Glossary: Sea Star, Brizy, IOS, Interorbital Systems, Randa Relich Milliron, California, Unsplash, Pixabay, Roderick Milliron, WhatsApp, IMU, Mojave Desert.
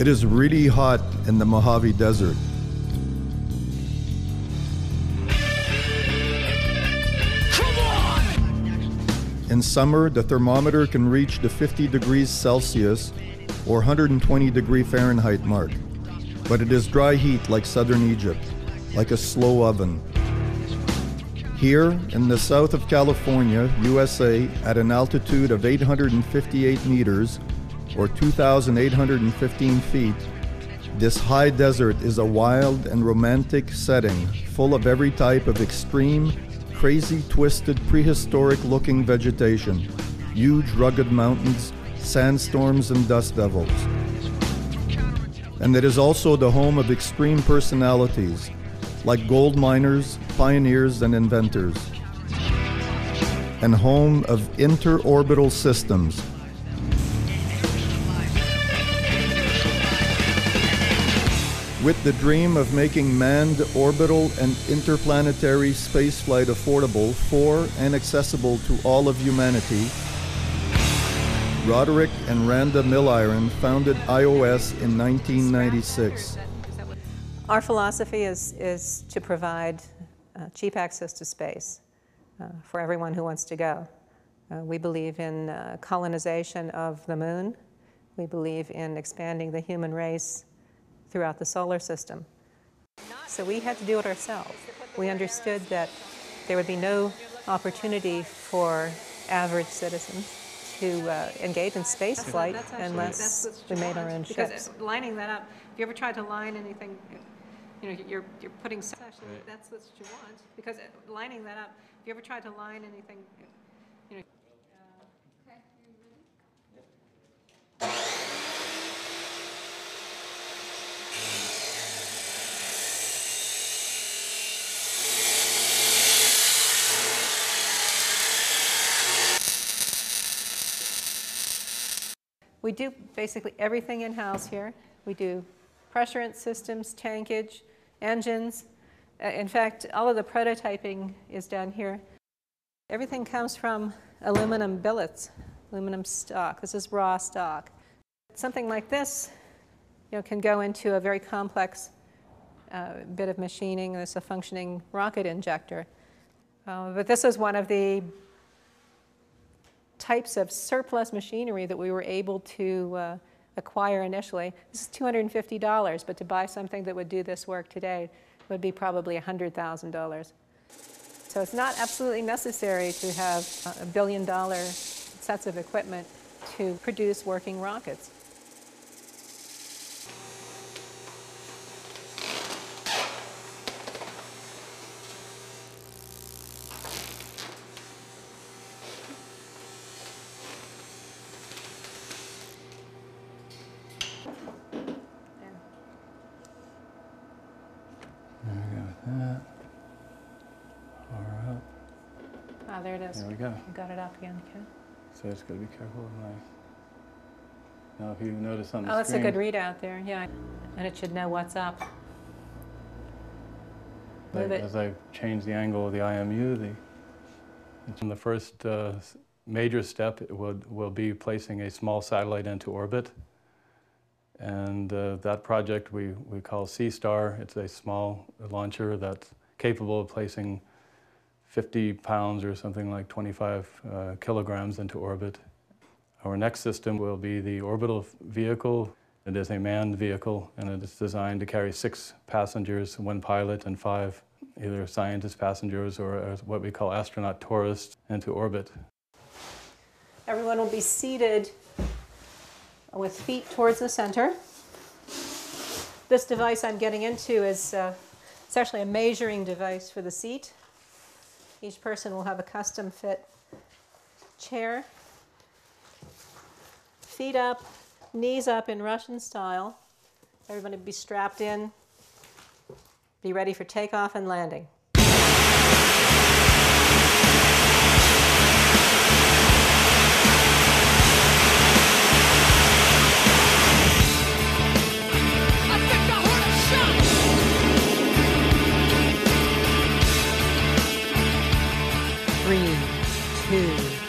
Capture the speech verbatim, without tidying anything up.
It is really hot in the Mojave Desert. Come on! In summer, the thermometer can reach the fifty degrees Celsius or one hundred twenty degree Fahrenheit mark. But it is dry heat like southern Egypt, like a slow oven. Here, in the south of California, U S A, at an altitude of eight hundred fifty-eight meters, or two thousand eight hundred fifteen feet, this high desert is a wild and romantic setting full of every type of extreme, crazy, twisted, prehistoric-looking vegetation, huge rugged mountains, sandstorms and dust devils. And it is also the home of extreme personalities, like gold miners, pioneers and inventors, and home of Interorbital Systems. With the dream of making manned orbital and interplanetary spaceflight affordable for and accessible to all of humanity, Roderick and Randa Milliron founded I O S in nineteen ninety-six. Our philosophy is, is to provide uh, cheap access to space uh, for everyone who wants to go. Uh, we believe in uh, colonization of the moon. We believe in expanding the human race throughout the solar system. So we had to do it ourselves. We understood that there would be no opportunity for average citizens to uh, engage in space flight unless we made our own ships. Because lining that up, if you ever tried to line anything, you know, you're, you're putting, right. That's what you want. Because lining that up, if you ever tried to line anything, you know. Uh, okay, you ready? Yep. We do basically everything in-house here. We do pressurant systems, tankage, engines. Uh, in fact, all of the prototyping is done here. Everything comes from aluminum billets, aluminum stock. This is raw stock. Something like this, you know, can go into a very complex uh, bit of machining. There's a functioning rocket injector. Uh, but this is one of the types of surplus machinery that we were able to uh, acquire initially. This is two hundred fifty dollars, but to buy something that would do this work today would be probably one hundred thousand dollars. So it's not absolutely necessary to have a billion dollar sets of equipment to produce working rockets. Oh, there it is. There we go. You got it up again, okay? So I just got to be careful with my... Now if you notice on the screen... Oh, that's screen... a good readout there, yeah. And it should know what's up. Like, Move it. As I change the angle of the I M U, the... From the first uh, major step it would, will be placing a small satellite into orbit. And uh, that project we, we call Sea Star. It's a small launcher that's capable of placing fifty pounds or something like twenty-five kilograms into orbit. Our next system will be the orbital vehicle. It is a manned vehicle and it is designed to carry six passengers, one pilot and five either scientist passengers or, or what we call astronaut tourists into orbit. Everyone will be seated with feet towards the center. This device I'm getting into is uh, it's actually a measuring device for the seat. Each person will have a custom fit chair. Feet up, knees up in Russian style. Everybody be strapped in. Be ready for takeoff and landing. Three, two,